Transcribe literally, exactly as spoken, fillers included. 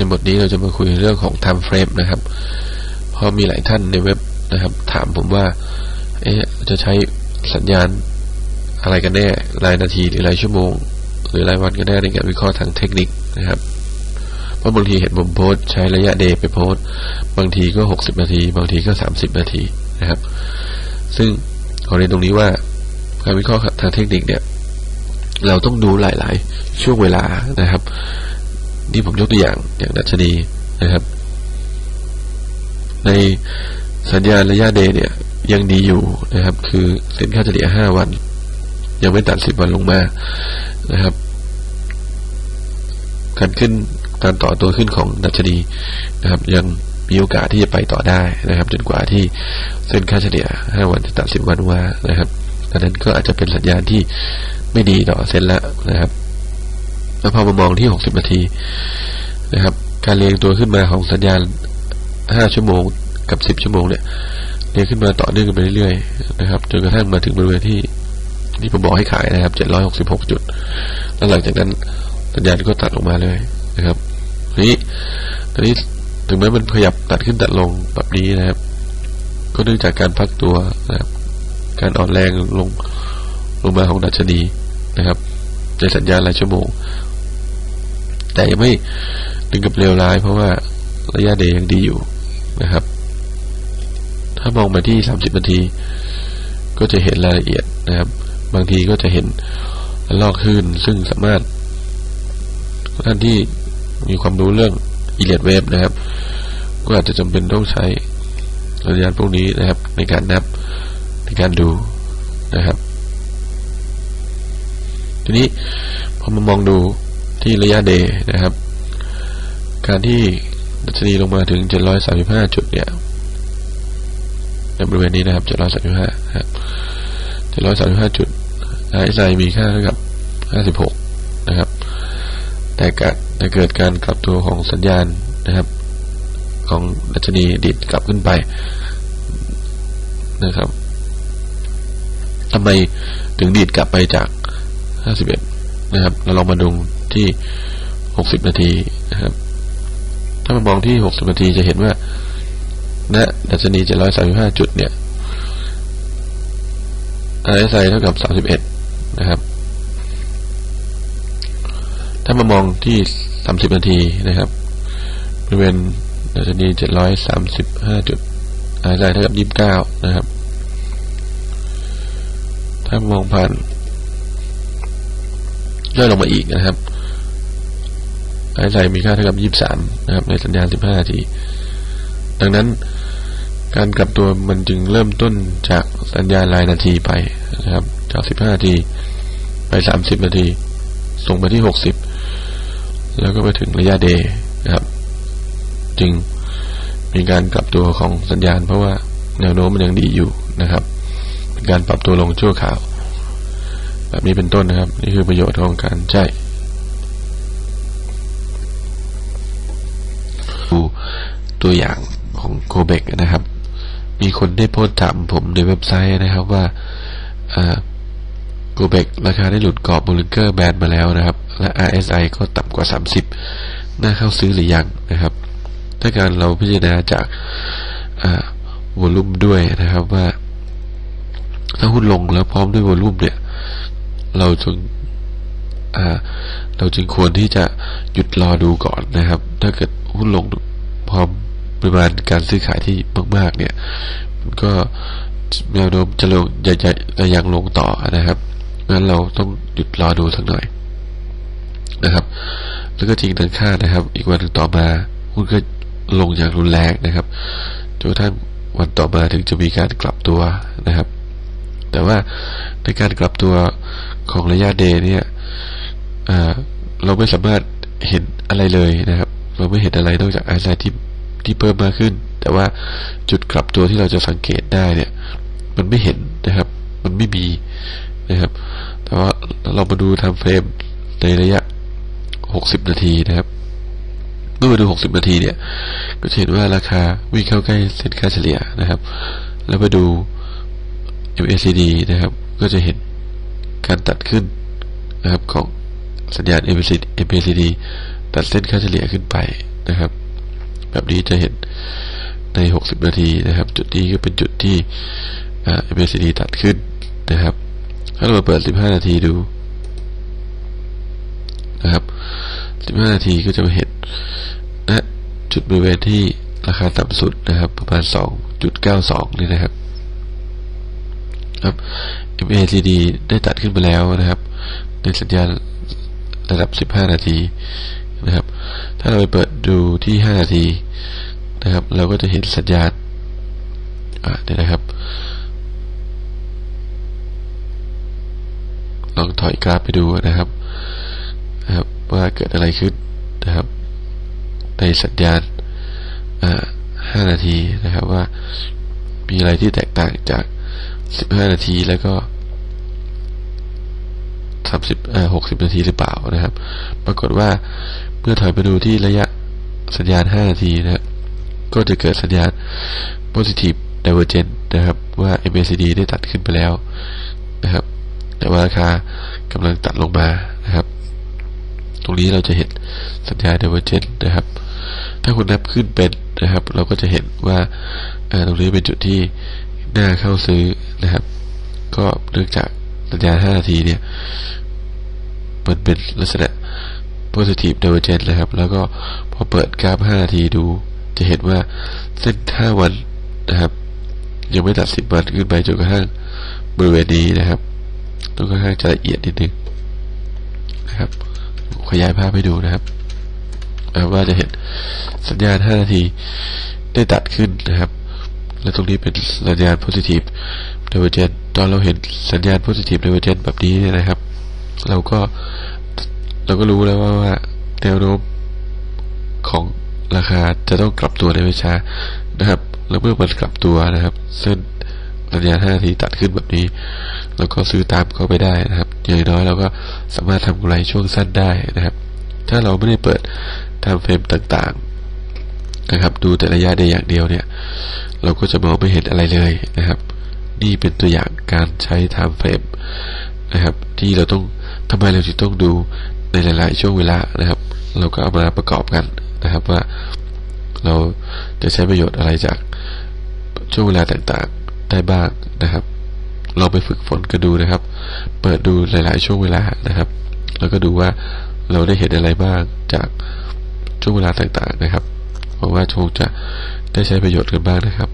ในบทนี้เราจะมาคุยเรื่องของ Time Frame นะครับเพราะมีหลายท่านในเว็บนะครับถามผมว่าเอ๊ะจะใช้สัญญาณอะไรกันแน่รายนาทีหรือรายชั่วโมงหรือรายวันกันแน่ในการวิเคราะห์ทางเทคนิคนะครับเพราะบางทีเห็นผมโพสใช้ระยะเดย์ไปโพสบางทีก็หกสิบนาทีบางทีก็สามสิบนาทีนะครับซึ่งขอเรียนตรงนี้ว่าการวิเคราะห์ทางเทคนิคเนี่ยเราต้องดูหลายๆช่วงเวลานะครับนี่ผมยกตัวอย่างอย่างดัชนีนะครับในสัญญาณระยะเดย์เนี่ยยังดีอยู่นะครับคือเส้นค่าเฉลี่ยห้าวันยังไม่ตัดสิบวันลงมานะครับการขึ้นการต่อตัวขึ้นของดัชนีนะครับยังมีโอกาสที่จะไปต่อได้นะครับจนกว่าที่เส้นค่าเฉลี่ยห้าวันจะตัดสิบวันว่านะครับดังนั้นก็อาจจะเป็นสัญญาณที่ไม่ดีต่อเส้นละนะครับแล้วพอมามองที่หกสิบนาทีนะครับการเรียงตัวขึ้นมาของสัญญาณห้าชั่วโมงกับสิบชั่วโมงเนี่ยเรียงขึ้นมาต่อเนื่องกันไปเรื่อยๆนะครับจนกระทั่งมาถึงบริเวณที่ที่ผมบอกให้ขายนะครับเจ็ดร้อยหกสิบหกจุดแล้วหลังจากนั้นสัญญาณก็ตัดออกมาเลยนะครับนี้ตอนนี้ถึงแม้มันขยับตัดขึ้นตัดลงแบบนี้นะครับก็เนื่องจากการพักตัวนะครับการอ่อนแรงลงลงมาของดัชนีนะครับในสัญญาณรายชั่วโมงแต่ยังไม่ถึงกับเลวร้ายเพราะว่าระยะเดย์ยังดีอยู่นะครับถ้ามองมาที่สามสิบนาทีก็จะเห็นรายละเอียดนะครับบางทีก็จะเห็นลอกขึ้นซึ่งสามารถท่านที่มีความรู้เรื่องอิเลียดเวฟนะครับก็อาจจะจำเป็นต้องใช้สัญญาณพวกนี้นะครับในการนับในการดูนะครับทีนี้พอมามองดูที่ระยะเดย์นะครับการที่ดัชนีลงมาถึงเจ็ดร้อยสามสิบห้าจุดเนี่ยในบริเวณนี้นะครับเจ็ดร้อยสามสิบห้าครับเจ็ดร้อยสามสิบห้าจุด อาร์ เอส ไอ มีค่าเท่ากับห้าสิบหกนะครับแต่การแต่เกิดการกลับตัวของสัญญาณนะครับของดัชนีดิดกลับขึ้นไปนะครับทำไมถึงดีดกลับไปจากห้าสิบเอ็ดนะครับเราลองมาดูที่หกสิบนาทีนะครับถ้ามามองที่หกสิบนาทีจะเห็นว่าณดัชนีเจ็ดร้อยสามสิบห้าจุดเนี่ย อาร์ เอส ไอ เท่ากับสามสิบเอ็ดนะครับถ้ามามองที่สามสิบนาทีนะครับบริเวณดัชนีเจ็ดร้อยสามสิบห้าจุด อาร์ เอส ไอ เท่ากับยี่สิบเก้านะครับถ้ามองผ่านย่อยลงมาอีกนะครับอาร์ เอส ไอมีค่าเท่ากับยี่สิบสามนะครับในสัญญาณสิบห้านาทีดังนั้นการกลับตัวมันจึงเริ่มต้นจากสัญญาณรายนาทีไปนะครับจากสิบห้านาทีไปสามสิบนาทีส่งไปที่หกสิบแล้วก็ไปถึงระยะเดย์นะครับจึงมีการกลับตัวของสัญญาณเพราะว่าแนวโน้มมันยังดีอยู่นะครับการปรับตัวลงชั่วคราวแบบนี้เป็นต้นนะครับนี่คือประโยชน์ของการใช้ดูตัวอย่างของโคเบกนะครับมีคนได้โพสต์ถามผมในเว็บไซต์นะครับว่าโคเบกราคาได้หลุดกรอบบอลลิงเกอร์แบนมาแล้วนะครับและ อาร์ เอส ไอ ก็ต่ำกว่าสามสิบน่าเข้าซื้อหรือยังนะครับถ้าการเราพิจารณาจากวอลลุ่มด้วยนะครับว่าถ้าหุ้นลงแล้วพร้อมด้วยวอลลุ่มเนี่ยเราจึงอ่าเราจึงควรที่จะหยุดรอดูก่อนนะครับถ้าเกิดหุ้นลงพร้อมปริมาณการซื้อขายที่มากๆเนี่ยมันก็แนวโน้มจะลงใหญ่ๆยังลงต่อนะครับงั้นเราต้องหยุดรอดูสักหน่อยนะครับแล้วก็จริงดังคาดนะครับอีกวันต่อมาหุ้นก็ลงอย่างรุนแรงนะครับจนกระทั่งวันต่อมาถึงจะมีการกลับตัวนะครับแต่ว่าในการกลับตัวของระยะเดย์เนี่ยเราไม่สามารถเห็นอะไรเลยนะครับเราไม่เห็นอะไรนอกจากอาร์ เอส ไอที่ที่เพิ่มมากขึ้นแต่ว่าจุดกลับตัวที่เราจะสังเกตได้เนี่ยมันไม่เห็นนะครับมันไม่มีนะครับแต่ว่าเรามาดูไทม์เฟรมในระยะหกสิบนาทีนะครับเมื่อมาดูหกสิบนาทีเนี่ยก็เห็นว่าราคาวิ่งเข้าใกล้เส้นค่าเฉลี่ยนะครับแล้วมาดูเอ็ม เอ ซี ดี นะครับก็จะเห็นการตัดขึ้นนะครับของสัญญาณ เอ็ม เอ ซี ดี ตัดเส้นค่าเฉลี่ยขึ้นไปนะครับแบบนี้จะเห็นในหกสิบนาทีนะครับจุดนี้ก็เป็นจุดที่ เอ็ม เอ ซี ดี ตัดขึ้นนะครับถ้าเราเปิดสิบห้านาทีดูนะครับสิบห้านาทีก็จะมาเห็นนะจุดบริเวณที่ราคาต่ำสุดนะครับประมาณ สองจุดเก้าสอง นี่นะครับครับ เอ็ม เอ ซี ดี ได้ตัดขึ้นไปแล้วนะครับในสัญญาณระดับสิบห้านาทีนะครับถ้าเราไปเปิดดูที่ห้านาทีนะครับเราก็จะเห็นสัญญาณอ่ะเดี๋ยวนะครับลองถอยกราฟไปดูนะครับนะครับว่าเกิดอะไรขึ้นนะครับในสัญญาณอ่าห้านาทีนะครับว่ามีอะไรที่แตกต่างจากสิบห้านาทีแล้วก็สามสิบเอ่อหกสิบนาทีหรือเปล่านะครับปรากฏว่าเมื่อถอยไปดูที่ระยะสัญญาณห้านาทีนะก็จะเกิดสัญญาณ positive divergence นะครับว่า เอ็ม เอ ซี ดี ได้ตัดขึ้นไปแล้วนะครับแต่ว่าราคากำลังตัดลงมานะครับตรงนี้เราจะเห็นสัญญาณ divergence นะครับถ้าคุณนับขึ้นเป็นนะครับเราก็จะเห็นว่าตรงนี้เป็นจุดที่น่าเข้าซื้อนะครับก็เนื่องจากสัญญาณห้านาทีเนี่ยเปิดเป็นลักษณะ positive divergence นะครับแล้วก็พอเปิดกราฟห้านาทีดูจะเห็นว่าเส้นห้าวันนะครับยังไม่ตัดสิบวันขึ้นไปจนกระทั่งบริเวณนี้นะครับจนกระทั่งจะละเอียดนิดนึงนะครับขยายภาพให้ดูนะครับว่าจะเห็นสัญญาณห้านาทีได้ตัดขึ้นนะครับและตรงนี้เป็นสัญญาณ positive divergence ตอนเราเห็นสัญญาณ positive divergence แบบนี้เนี่ยนะครับเราก็เราก็รู้แล้วว่าว่าแนวโน้มของราคาจะต้องกลับตัวในเวลาช้านะครับแล้วเมื่อมันกลับตัวนะครับเส้นสัญญาณห้านาทีตัดขึ้นแบบนี้เราก็ซื้อตามเข้าไปได้นะครับอย่างน้อยเราก็สามารถทำกำไรช่วงสั้นได้นะครับถ้าเราไม่ได้เปิด time frame ต่างๆนะครับดูแต่ระยะใดอย่างเดียวเนี่ยเราก็จะมองไม่เห็นอะไรเลยนะครับนี่เป็นตัวอย่างการใช้ time frame นะครับที่เราต้องทำไมเราจึงต้องดูในหลายๆช่วงเวลานะครับเราก็เอามาประกอบกันนะครับว่าเราจะใช้ประโยชน์อะไรจากช่วงเวลาต่างๆได้บ้างนะครับเราไปฝึกฝนกันดูนะครับเปิดดูหลายๆช่วงเวลานะครับแล้วก็ดูว่าเราได้เห็นอะไรบ้างจากช่วงเวลาต่างๆนะครับหวังว่าคงจะได้ใช้ประโยชน์กันบ้างนะครับ